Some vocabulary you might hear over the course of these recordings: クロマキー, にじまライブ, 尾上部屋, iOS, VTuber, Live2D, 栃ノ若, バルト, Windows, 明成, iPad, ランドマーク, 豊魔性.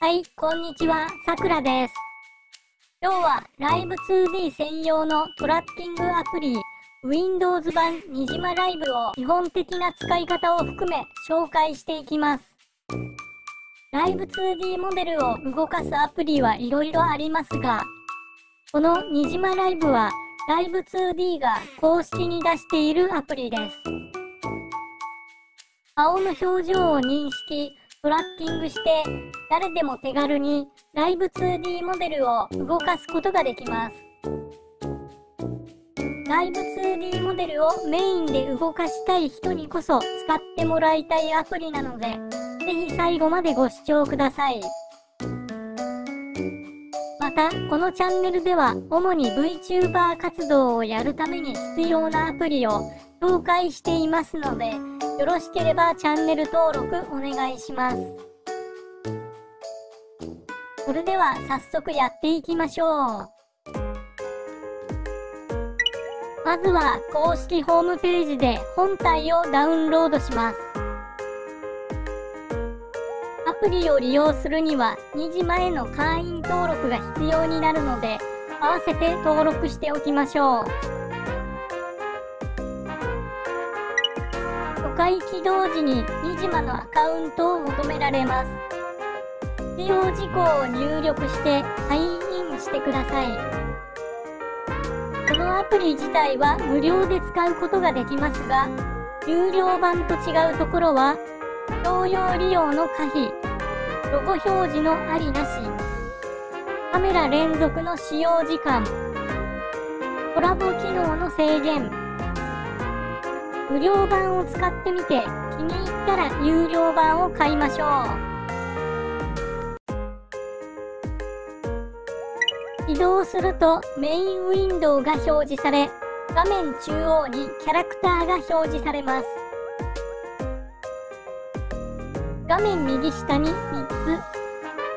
はい、こんにちは、さくらです。今日は Live2D 専用のトラッキングアプリ Windows 版にじまライブを基本的な使い方を含め紹介していきます。Live2D モデルを動かすアプリはいろいろありますが、このにじまライブは Live2D が公式に出しているアプリです。顔の表情を認識、トラッキングして誰でも手軽に Live2D モデルを動かすことができます。Live2D モデルをメインで動かしたい人にこそ使ってもらいたいアプリなので、ぜひ最後までご視聴ください。また、このチャンネルでは主に VTuber 活動をやるために必要なアプリを紹介していますので、よろしければチャンネル登録お願いします。それでは早速やっていきましょう。まずは公式ホームページで本体をダウンロードします。アプリを利用するにはにじまへの会員登録が必要になるので、合わせて登録しておきましょう。初回起動時ににじまのアカウントを求められます。必要事項を入力してサインインしてください。このアプリ自体は無料で使うことができますが、有料版と違うところは、商用利用の可否、ロゴ表示のありなし、カメラ連続の使用時間、コラボ機能の制限、無料版を使ってみて気に入ったら有料版を買いましょう。起動するとメインウィンドウが表示され、画面中央にキャラクターが表示されます。画面右下に3つ、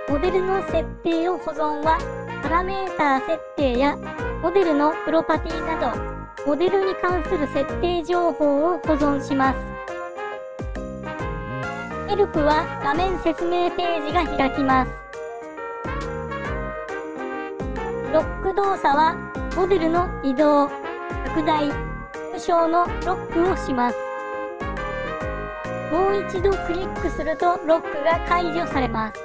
モデルの設定を保存はパラメータ設定やモデルのプロパティなど、モデルに関する設定情報を保存します。ヘルプは画面説明ページが開きます。ロック動作はモデルの移動、拡大、縮小のロックをします。もう一度クリックするとロックが解除されます。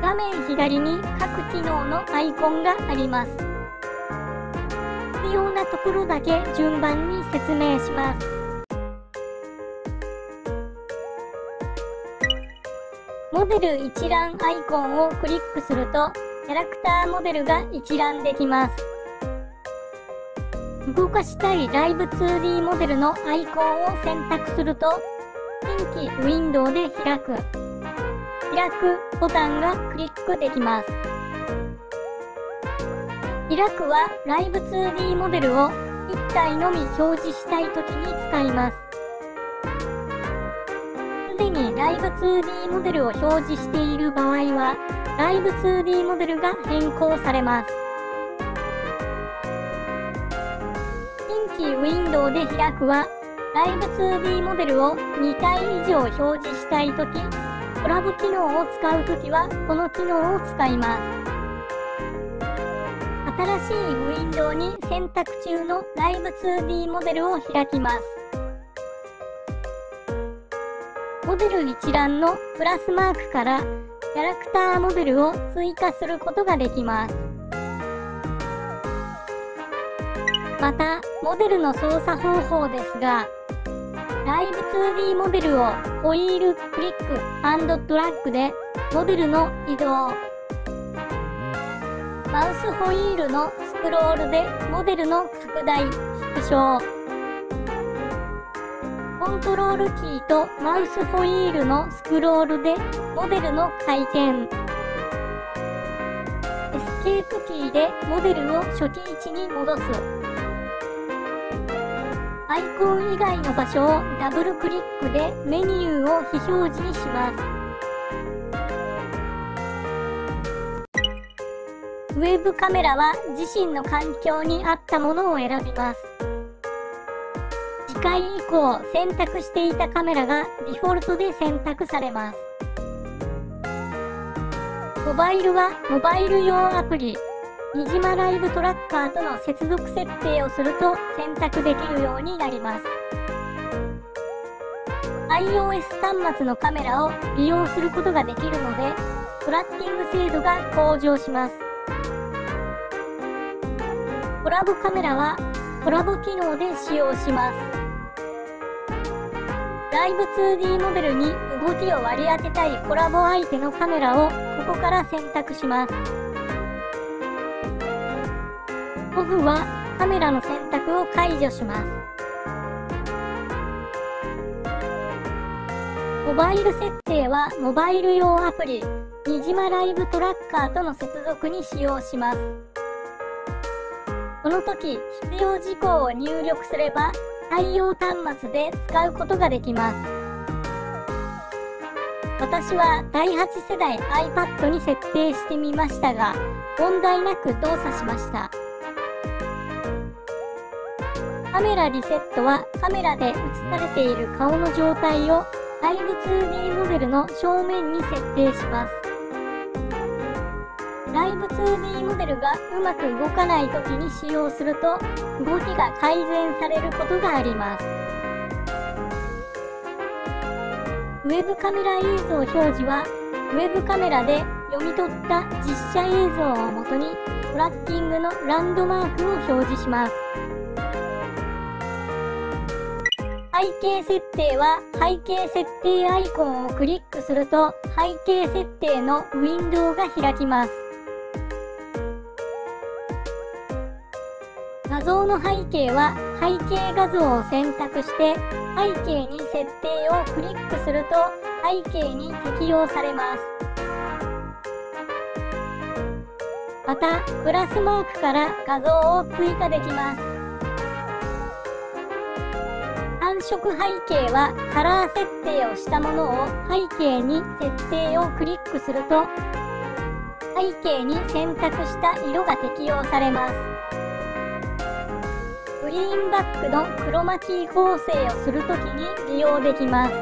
画面左に各機能のアイコンがあります。必要なところだけ順番に説明します。モデル一覧アイコンをクリックすると、キャラクターモデルが一覧できます。動かしたい Live2D モデルのアイコンを選択すると、新規ウィンドウで開くボタンがクリックできます。開くは Live2D モデルを1体のみ表示したいときに使います。すでに Live2D モデルを表示している場合は Live2D モデルが変更されます。新規ウィンドウで開くは Live2D モデルを2体以上表示したいとき、コラボ機能を使うときはこの機能を使います。新しいウィンドウに選択中の Live2D モデルを開きます。モデル一覧のプラスマークからキャラクターモデルを追加することができます。また、モデルの操作方法ですが、Live2D モデルをホイールクリック&ドラッグでモデルの移動、マウスホイールのスクロールでモデルの拡大、縮小。コントロールキーとマウスホイールのスクロールでモデルの回転。エスケープキーでモデルを初期位置に戻す。アイコン以外の場所をダブルクリックでメニューを非表示にします。ウェブカメラは自身の環境に合ったものを選びます。時1回以降選択していたカメラがディフォルトで選択されます。モバイルはモバイル用アプリ、にじまライブトラッカーとの接続設定をすると選択できるようになります。iOS 端末のカメラを利用することができるので、トラッキング精度が向上します。コラボカメラはコラボ機能で使用します。Live2D モデルに動きを割り当てたいコラボ相手のカメラをここから選択します。オフはカメラの選択を解除します。モバイル設定はモバイル用アプリ、にじまライブトラッカーとの接続に使用します。この時、必要事項を入力すれば、対応端末で使うことができます。私は第8世代 iPad に設定してみましたが、問題なく動作しました。カメラリセットはカメラで映されている顔の状態を Live2D モデルの正面に設定します。Live2D モデルがうまく動かない時に使用すると、動きが改善されることがあります。ウェブカメラ映像表示は、ウェブカメラで読み取った実写映像をもとに、トラッキングのランドマークを表示します。背景設定は、背景設定アイコンをクリックすると、背景設定のウィンドウが開きます。画像の背景は背景画像を選択して背景に設定をクリックすると背景に適用されます。また、プラスマークから画像を追加できます。単色背景はカラー設定をしたものを背景に設定をクリックすると背景に選択した色が適用されます。グリーンバックのクロマキー合成をするときに利用できます。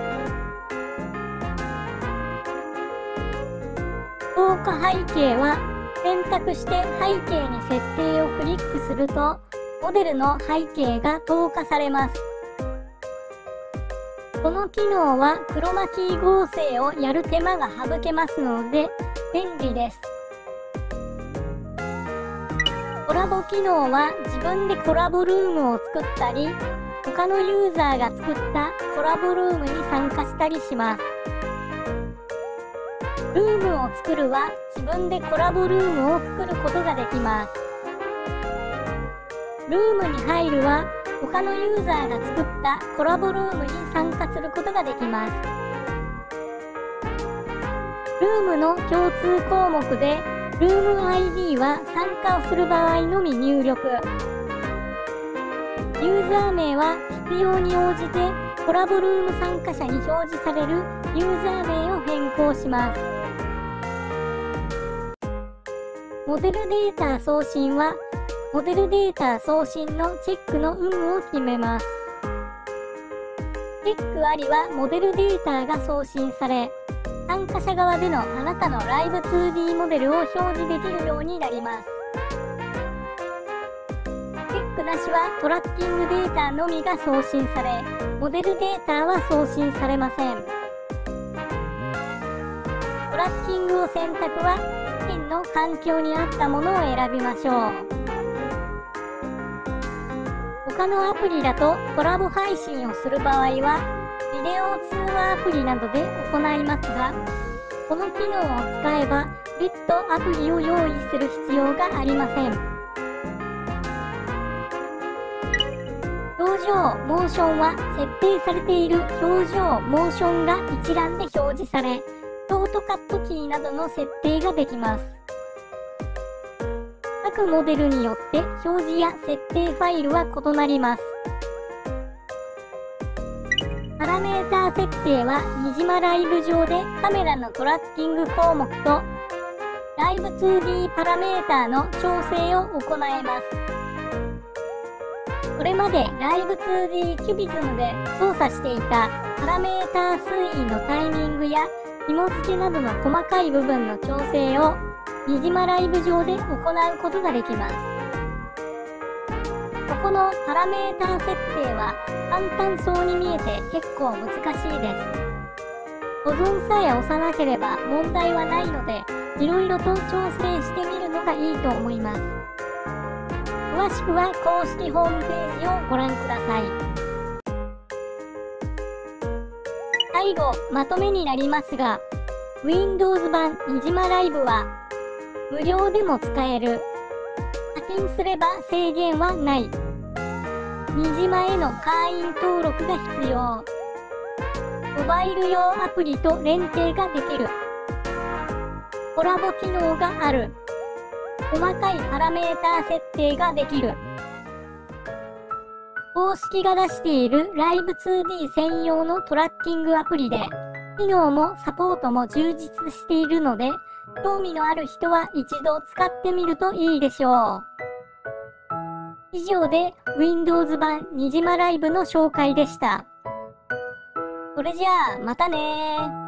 透過背景は選択して背景に設定をクリックするとモデルの背景が透過されます。この機能はクロマキー合成をやる手間が省けますので便利です。コラボ機能は自分でコラボルームを作ったり、他のユーザーが作ったコラボルームに参加したりします。ルームを作るは自分でコラボルームを作ることができます。ルームに入るは他のユーザーが作ったコラボルームに参加することができます。ルームの共通項目でルーム ID は参加をする場合のみ入力。ユーザー名は必要に応じてコラボルーム参加者に表示されるユーザー名を変更します。モデルデータ送信はモデルデータ送信のチェックの有無を決めます。チェックありはモデルデータが送信され、参加者側でのあなたの Live2D モデルを表示できるようになります。チェックなしはトラッキングデータのみが送信され、モデルデータは送信されません。トラッキングを選択は、付近の環境に合ったものを選びましょう。他のアプリだとコラボ配信をする場合は、ビデオ通話アプリなどで行いますが、この機能を使えば別途アプリを用意する必要がありません。表情、モーションは設定されている表情、モーションが一覧で表示され、ショートカットキーなどの設定ができます。各モデルによって表示や設定ファイルは異なります。パラメーター設定は、にじまライブ上でカメラのトラッキング項目と、Live2D パラメーターの調整を行えます。これまで Live2D キュビズムで操作していたパラメーター推移のタイミングや紐付けなどの細かい部分の調整をにじまライブ上で行うことができます。ここのパラメーター設定は簡単そうに見えて結構難しいです。保存さえ押さなければ問題はないので、いろいろと調整してみるのがいいと思います。詳しくは公式ホームページをご覧ください。最後、まとめになりますが、Windows 版にじまライブは無料でも使える。課金すれば制限はない。にじまへの会員登録が必要。モバイル用アプリと連携ができる。コラボ機能がある。細かいパラメーター設定ができる。公式が出している Live2D 専用のトラッキングアプリで、機能もサポートも充実しているので、興味のある人は一度使ってみるといいでしょう。以上で Windows 版にじまライブの紹介でした。それじゃあ、またねー。